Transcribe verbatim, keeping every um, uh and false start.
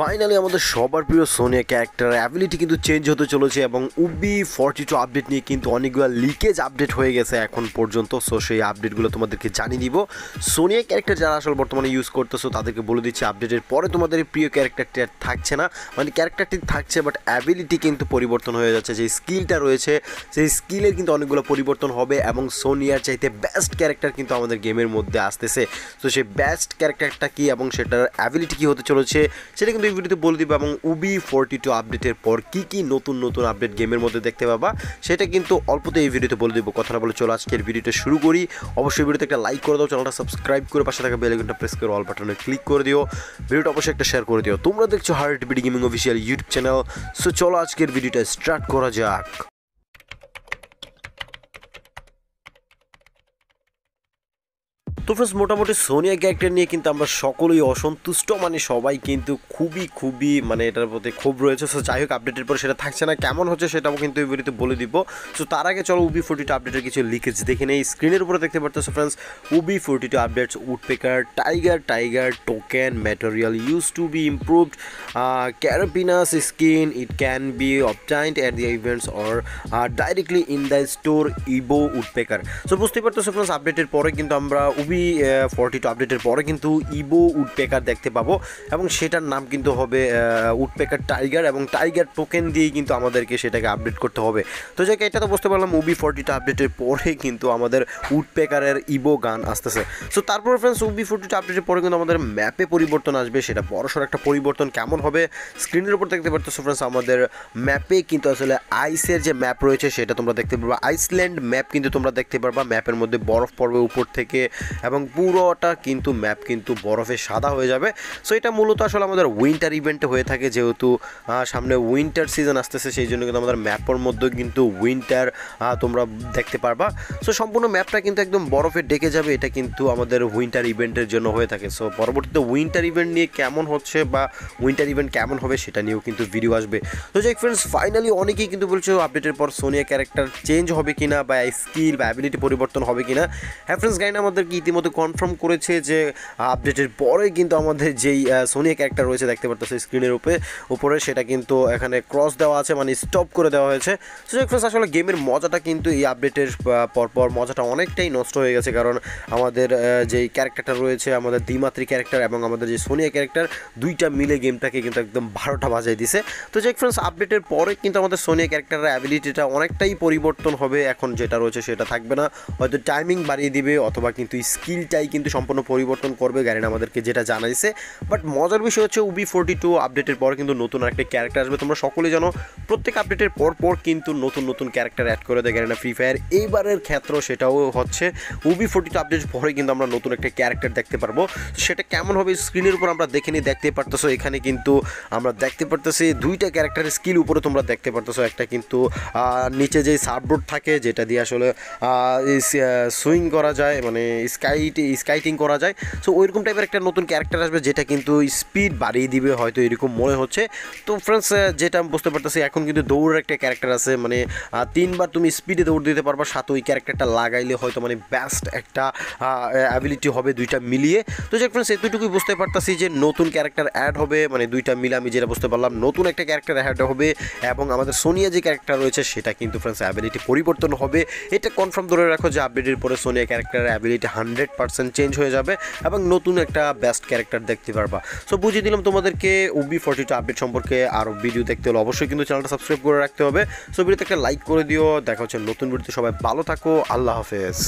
Finally আমাদের সবার প্রিয় সোনিয়া ক্যারেক্টার অ্যাবিলিটি কিন্তু চেঞ্জ হতে চলেছে এবং ওবি ফর্টি টু আপডেট নিয়ে কিন্তু অনেকগুলো লিকেজ আপডেট হয়ে গেছে এখন পর্যন্ত। সো সেই আপডেটগুলো তোমাদেরকে জানিয়ে দিব। সোনিয়া ক্যারেক্টার যারা আসলে বর্তমানে ইউজ করতেছো তাদেরকে বলে দিচ্ছি, আপডেটের পরে তোমাদের প্রিয় ক্যারেক্টারটি আর থাকছে না, মানে ক্যারেক্টারটি থাকছে বাট অ্যাবিলিটি কিন্তু পরিবর্তন হয়ে যাচ্ছে। যে স্কিলটা রয়েছে সেই স্কিলের কিন্তু অনেকগুলো পরিবর্তন হবে এবং সোনিয়ার চাইতে বেস্ট ক্যারেক্টার কিন্তু আমাদের গেমের মধ্যে আসতেছে। তো সেই বেস্ট ক্যারেক্টারটা কী এবং সেটার অ্যাবিলিটি কী হতে চলেছে সেটা কিন্তু এই ভিডিওতে বলে দিব, এবং ওবি ফর্টি টু আপডেটের পর কী কী নতুন নতুন আপডেট গেমের মধ্যে দেখতে পাবা সেটা কিন্তু অল্পতে এই ভিডিওতে বলে দেবো। কথা না বলে চলো আজকের ভিডিওটা শুরু করি। অবশ্যই ভিডিওতে একটা লাইক করে দাও, চ্যানেলটা সাবস্ক্রাইব করে পাশে থাকা বেল আইকনটা প্রেস করে অল বাটনে ক্লিক করে দিও, ভিডিওটা অবশ্যই একটা শেয়ার করে দিও। তোমরা দেখছো heart BD gaming official YouTube channel. So চলো আজকের ভিডিওটা স্টার্ট করা যাক। তো ফ্রেন্ডস, মোটামুটি সোনিয়া ক্যারেক্টার নিয়ে কিন্তু আমরা সকলেই অসন্তুষ্ট, মানে সবাই কিন্তু খুবই খুবই মানে এটার প্রতি ক্ষোভ রয়েছে। সো যাই হোক, আপডেটের পরে সেটা থাকছে না, কেমন হচ্ছে সেটাও কিন্তু এই ভিডিওতে বলে দিব। সো তার আগে চলো ওবি ফর্টি টু আপডেটের কিছু লিকেজ দেখে নেই। স্ক্রিনের উপরে দেখতে পারতেছো friends, OB forty two updates woodpecker tiger tiger token material use to be improved carapinus skin it can be obtained at the events or directly in the store evo woodpecker. So বুঝতে পারতেছো friends, আপডেটের পরে কিন্তু আমরা Obi forty two আপডেটের পরে কিন্তু ইবো woodpecker দেখতে পাবো এবং সেটার নাম কিন্তু হবে উডপেকার টাইগার, এবং টাইগার টোকেন দিয়েই কিন্তু আমাদেরকে সেটাকে আপডেট করতে হবে। তো যাকে এটা তো বুঝতে পারলাম ওবি ফর্টি টু আপডেটের পরে কিন্তু আমাদের উডপেকারের ইবো গান আসতেছে। সো তারপরে ফ্রেন্ডস, ওবি ফর্টি টু আপডেটের পরে কিন্তু আমাদের ম্যাপে পরিবর্তন আসবে, সেটা বড়সড় একটা পরিবর্তন। কেমন হবে স্ক্রিনের উপর দেখতে পারতেছো ফ্রেন্ডস, আমাদের ম্যাপে কিন্তু আসলে আইসের যে ম্যাপ রয়েছে সেটা তোমরা দেখতে পারবা, আইসল্যান্ড ম্যাপ কিন্তু তোমরা দেখতে পারবা। ম্যাপের মধ্যে বরফ পড়বে উপর থেকে এবং পুরোটা কিন্তু ম্যাপ কিন্তু বরফে সাদা হয়ে যাবে। সো এটা মূলত আসলে আমাদের উইন্টার ইভেন্টে হয়ে থাকে, যেহেতু সামনে উইন্টার সিজন আসতেছে সেই জন্য কিন্তু আমাদের ম্যাপের মধ্যেও কিন্তু উইন্টার তোমরা দেখতে পারবা। সো সম্পূর্ণ ম্যাপটা কিন্তু একদম বরফে ডেকে যাবে, এটা কিন্তু আমাদের উইন্টার ইভেন্টের জন্য হয়ে থাকে। সো পরবর্তীতে উইন্টার ইভেন্ট নিয়ে কেমন হচ্ছে বা উইন্টার ইভেন্ট কেমন হবে সেটা নিয়েও কিন্তু ভিডিও আসবে। তো যাই ফ্রেন্ডস, ফাইনালি অনেকেই কিন্তু বলছে আপডেটের পর সোনিয়া ক্যারেক্টার চেঞ্জ হবে কিনা বা স্কিল বা অ্যাবিলিটি পরিবর্তন হবে কিনা। হ্যাঁ ফ্রেন্ডস, গাইন আমাদের কি ইতিমধ্যে কনফার্ম করেছে যে আপডেটের পরে কিন্তু আমাদের যেই সোনিয়া ক্যারেক্টার রয়েছে দেখতে পারতেছে স্ক্রিনের উপরে উপরে সেটা কিন্তু এখানে ক্রস দেওয়া আছে, মানে স্টপ করে দেওয়া হয়েছে। সো ফ্রেন্ডস, আসলে গেমের মজাটা কিন্তু এই আপডেটের পরপর মজাটা অনেকটাই নষ্ট হয়ে গেছে, কারণ আমাদের যেই ক্যারেক্টারটা রয়েছে আমাদের দ্বিমাত্রিক ক্যারেক্টার এবং আমাদের যে সোনিয়া ক্যারেক্টার দুইটা মিলে গেমটাকে কিন্তু একদম বারোটা বাজাই দিছে। তো যাই ফ্রেন্ডস, আপডেটের পরে কিন্তু আমাদের সোনিয়া ক্যারেক্টারের অ্যাবিলিটিটা অনেকটাই পরিবর্তন হবে, এখন যেটা রয়েছে সেটা থাকবে না, হয়তো টাইমিং বাড়িয়ে দিবে অথবা কিন্তু স্কিলটাই কিন্তু সম্পূর্ণ পরিবর্তন করবে গাড়ি আমাদেরকে যেটা জানাইছে। বাট মজার বিষয় হচ্ছে ওবি ফর্টি টু আপডেটের পর কিন্তু নতুন আরেকটা ক্যারেক্টার আসবে। তোমরা সকলেই জানো প্রত্যেক আপডেটের পর পর কিন্তু নতুন নতুন ক্যারেক্টার অ্যাড করে দেয় গাড়ি ফ্রি ফায়ার। এইবারের ক্ষেত্র সেটাও হচ্ছে ওবি ফর্টি টু আপডেটের পরে কিন্তু আমরা নতুন একটা ক্যারেক্টার দেখতে পারবো, সেটা কেমন হবে স্ক্রিনের উপর আমরা দেখে নিয়ে দেখতে পারতেছো। এখানে কিন্তু আমরা দেখতে পারতেছি দুইটা ক্যারেক্টারের স্কিল উপরে তোমরা দেখতে পারতেছো, একটা কিন্তু নিচে যে সার্ফবোর্ড থাকে যেটা দিয়ে আসলে সুইং করা যায়, মানে স্কাইট স্কাইটিং করা যায়। সো ওইরকম টাইপের একটা নতুন ক্যারেক্টার আসবে যেটা কিন্তু স্পিড বাড়িয়ে দিবে, হয়তো এরকম মনে হচ্ছে। তো ফ্রেন্ডস, যেটা আমি বুঝতে পারতেছি এখন কিন্তু দৌড়ের একটা ক্যারেক্টার আছে, মানে তিনবার তুমি স্পিডে দৌড় দিতে পারবা, সাথে ওই ক্যারেক্টারটা লাগাইলে হয়তো মানে বেস্ট একটা অ্যাবিলিটি হবে দুইটা মিলিয়ে। তো যে ফ্রেন্ডস, এতটুকুই বুঝতে পারতেছি যে নতুন ক্যারেক্টার অ্যাড হবে, মানে দুইটা মিলে আমি যেটা বুঝতে পারলাম নতুন একটা ক্যারেক্টার অ্যাড হবে এবং আমাদের সোনিয়া যে ক্যারেক্টার রয়েছে সেটা কিন্তু ফ্রেন্ডস অ্যাবিলিটি পরিবর্তন হবে। এটা কনফার্ম ধরে রাখো যে আপডেটের পরে সোনিয়া ক্যারেক্টারের অ্যাবিলিটি হান্ড্রেড পার্সেন্ট চেঞ্জ হয়ে যাবে এবং নতুন একটা বেস্ট ক্যারেক্টার দেখতে পারবা। সো বুঝিয়ে দিলাম তোমাদেরকে ওবি ফর্টি টু আপডেট সম্পর্কে। আরও ভিডিও দেখতে হলে অবশ্যই কিন্তু চ্যানেলটা সাবস্ক্রাইব করে রাখতে হবে। সো ভিডিওতে একটা লাইক করে দিও। দেখা হচ্ছে নতুন ভিডিওতে, সবাই ভালো থাকো, আল্লাহ হাফেজ।